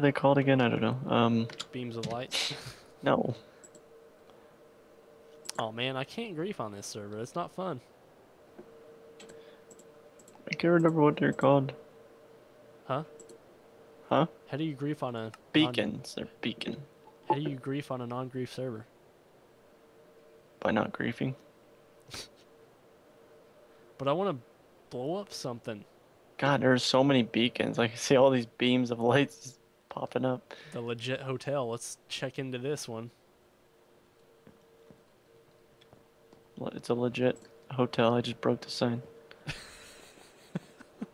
are they called again? I don't know. Beams of light? No. Oh man, I can't grief on this server. It's not fun. I can't remember what they're called. Huh? Huh? How do you grief on a... Beacons. They're beacon. How do you grief on a non-grief server? By not griefing. But I want to blow up something. God, there's so many beacons. I can see all these beams of lights just popping up. The legit hotel. Let's check into this one. It's a legit hotel. I just broke the sign.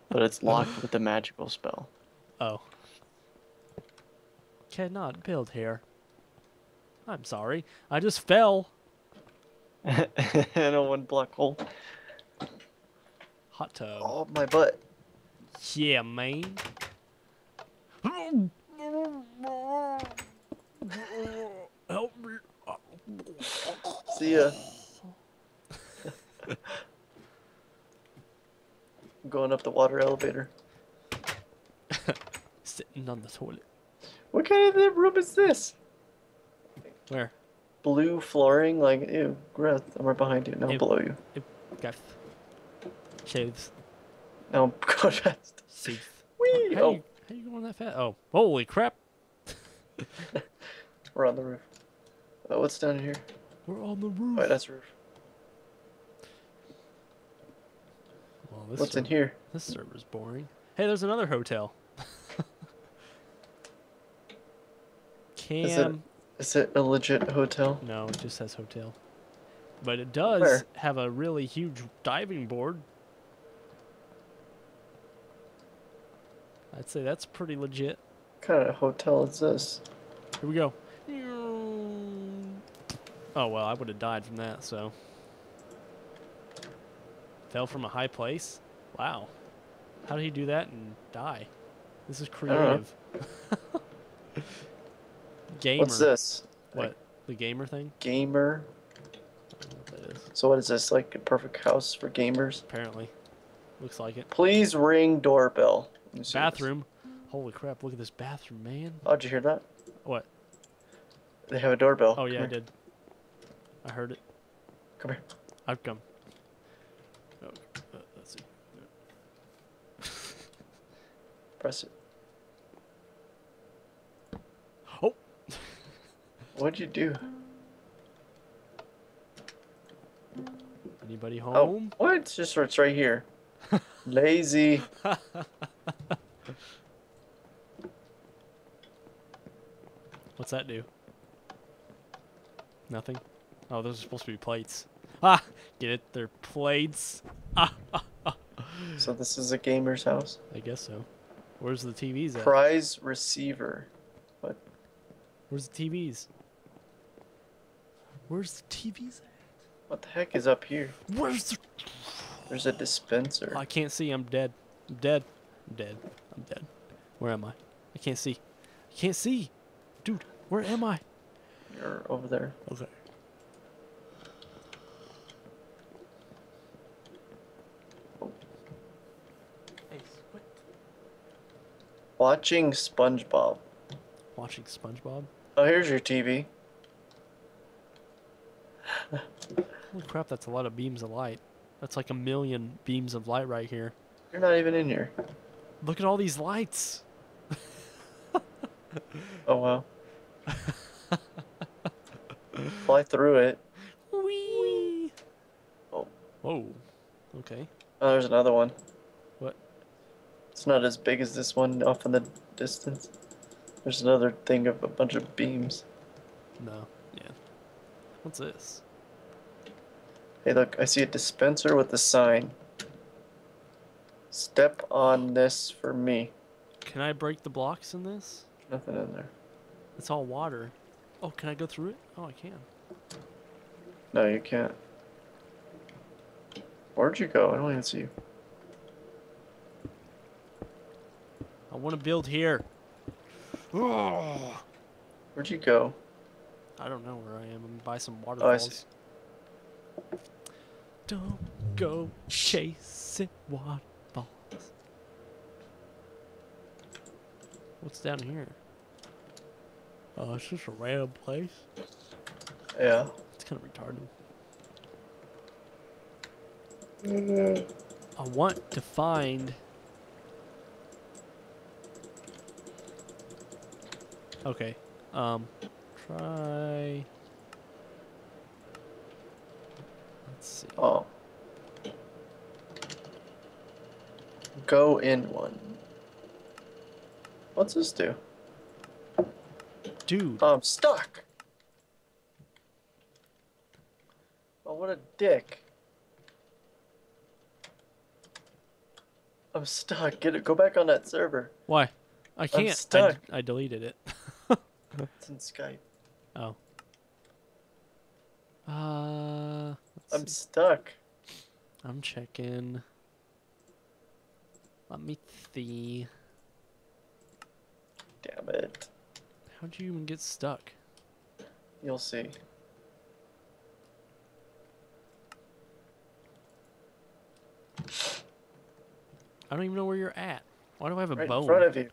But it's locked with a magical spell. Oh. Cannot build here. I'm sorry. I just fell. In a one black hole. Hot tub. Oh, my butt. Yeah, man. Help me. See ya. I'm going up the water elevator. Sitting on the toilet. What kind of room is this? Where? Blue flooring, like, ew, gross. I'm right behind you. No, ew. Below you. Ew. Okay. Shaves. No, go fast. Whee! How, how you going that fast? Oh, holy crap! We're on the roof. Oh, what's down here? We're on the roof. Alright, that's the roof. Well, this what's server, in here? This server's boring. Hey, there's another hotel. Cam. Is it a legit hotel? No, it just says hotel. But it does have a really huge diving board. I'd say that's pretty legit. What kind of hotel is this? Here we go. Oh, well, I would have died from that, so. Fell from a high place? Wow. How did he do that and die? This is creative. Gamer. What's this? What? Like, the gamer thing? Gamer. I don't know what that is. So what is this? Like a perfect house for gamers? Apparently. Looks like it. Please ring doorbell. Bathroom. Holy crap, look at this bathroom, man. Oh, did you hear that? What? They have a doorbell. Oh, yeah, I did. I heard it. Come here. I've come. Oh, let's see. Press it. Oh! What'd you do? Anybody home? Oh, what? Just it's right here. Lazy. What's that do? Nothing. Oh, those are supposed to be plates. Ah, get it? They're plates. Ah, ah, ah. So this is a gamer's house? I guess so. Where's the TVs at? Prize receiver. What? Where's the TVs? Where's the TVs at? What the heck is up here? Where's the... There's a dispenser. I can't see. I'm dead. I'm dead. I'm dead. I'm dead. Where am I? I can't see. I can't see. Dude, where am I? You're over there. Okay. Hey, what? Watching SpongeBob. Watching SpongeBob? Oh, here's your TV. Holy crap, that's a lot of beams of light. That's like a million beams of light right here. You're not even in here. Look at all these lights. Oh, wow. Fly through it. Whee! Oh. Whoa. Okay. Oh, there's another one. What? It's not as big as this one off in the distance. There's another thing of a bunch of beams. No. Yeah. What's this? Hey, look, I see a dispenser with a sign. Step on this for me. Can I break the blocks in this? Nothing in there. It's all water. Oh, can I go through it? Oh, I can. No, you can't. Where'd you go? I don't even see you. I want to build here. Oh. Where'd you go? I don't know where I am. I'm by some waterfalls. Oh, I see. Don't go chasing waterfalls. What's down here? Oh, it's just a random place? Yeah. It's kind of retarded. I want to find... Okay. Try... Let's see. Oh. Go in one. What's this do? Dude. I'm stuck. Oh, what a dick. I'm stuck. Get it. Go back on that server. Why? I can't. I'm stuck. I deleted it. It's in Skype. Oh. I'm stuck. I'm checking. Let me see. Damn it. How'd you even get stuck? You'll see. I don't even know where you're at. Why do I have a bow? Right in front of you.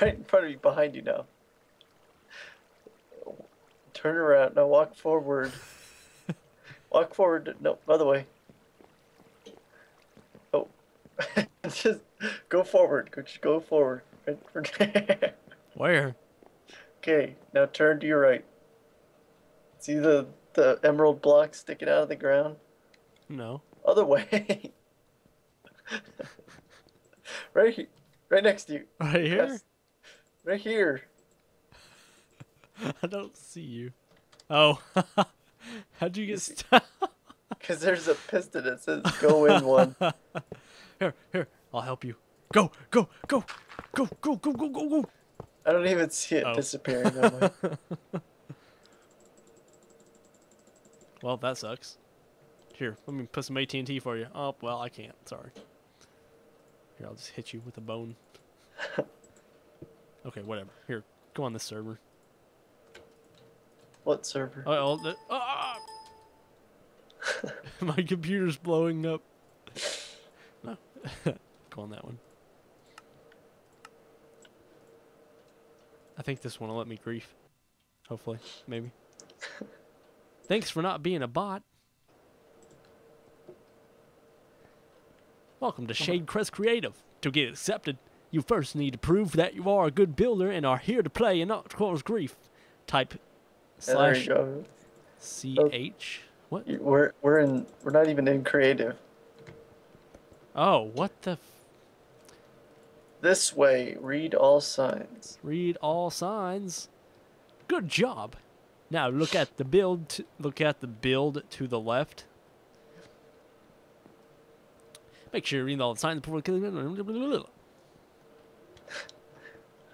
Right in front of you, behind you now. Turn around. Now walk forward. Walk forward. No, by the way. Oh. Just go forward. Just go forward. Where? Okay, now turn to your right. See the emerald block sticking out of the ground? No. Other way. Right here. Right next to you. Right here? Yes. Right here. I don't see you. Oh. How'd you get stuck? Because there's a piston that says go in one. Here. I'll help you. Go. I don't even see it disappearing that way. Well, that sucks. Here, let me put some AT&T for you. Oh, well, I can't. Sorry. Here, I'll just hit you with a bone. Okay, whatever. Here, go on this server. What server? My computer's blowing up. No. Go on that one. I think this one will let me grief. Hopefully. Maybe. Thanks for not being a bot. Welcome to Shade Crest Creative. To get accepted, you first need to prove that you are a good builder and are here to play and not cause grief. Type /ch. What? We're not even in creative. Oh, what the? This way. Read all signs. Read all signs. Good job. Now look at the build. Look at the build to the left. Make sure you read all the signs before killing them. How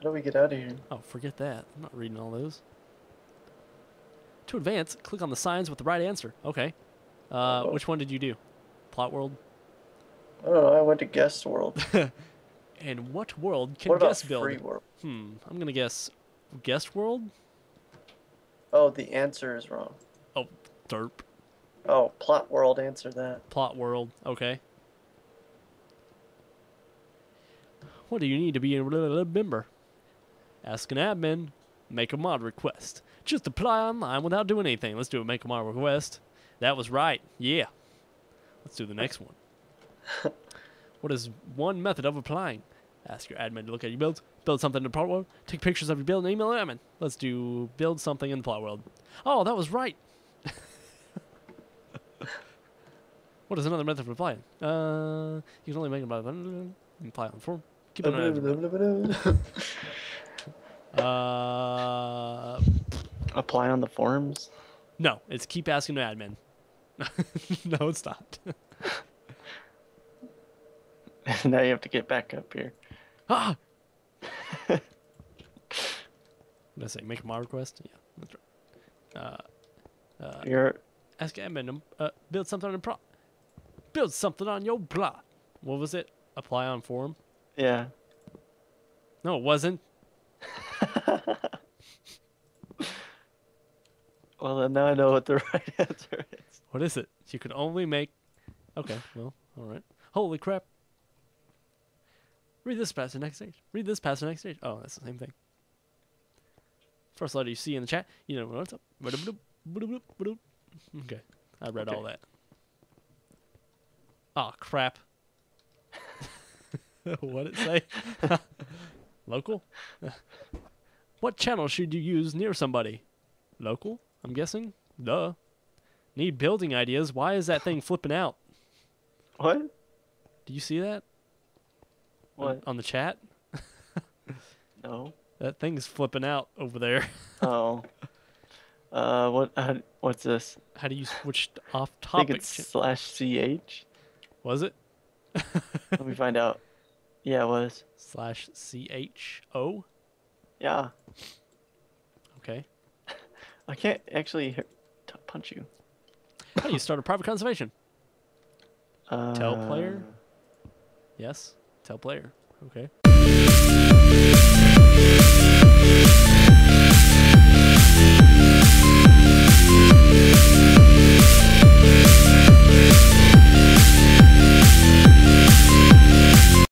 do we get out of here? Oh, forget that. I'm not reading all those. To advance, click on the signs with the right answer. Okay. Which one did you do? Plot world? I don't know. I went to guest world. And what world can guest build? Free world? I'm going to guess guest world? Oh, the answer is wrong. Oh, derp. Oh, plot world. Answer that. Plot world. Okay. What do you need to be a member? Ask an admin. Make a mod request. Just apply online without doing anything. Let's do a make a mod request. That was right. Yeah. Let's do the next one. What is one method of applying? Ask your admin to look at your builds. Build something in the plot world. Take pictures of your build and email an admin. Let's do build something in the plot world. Oh, that was right. What is another method of applying? You can only make a mod apply on form. Keep an eye. Apply on the forums? No, it's keep asking the admin. No, it's not. Now you have to get back up here. Ah! What did I say? Make a mod request? Yeah, that's right. Ask admin to build something on the build something on your blog. What was it? Apply on form? Yeah. No, it wasn't. Well, then now I know what the right answer is. What is it? You could only make... Okay, well, alright. Holy crap. Read this past the next stage. Read this past the next stage. Oh, that's the same thing. First letter you see in the chat. You know what's up. Okay. I read all that. Oh, crap. What'd it say? Local? What channel should you use near somebody? Local, I'm guessing. Duh. Need building ideas. Why is that thing flipping out? What? Do you see that? What? On the chat? No. That thing's flipping out over there. Oh. What's this? How do you switch off topic? I think it's /ch. Was it? Let me find out. Yeah, it was. /cho? Yeah. Okay. I can't actually punch you. How do you start a private conservation? Tell player? Yes. Tell player. Okay.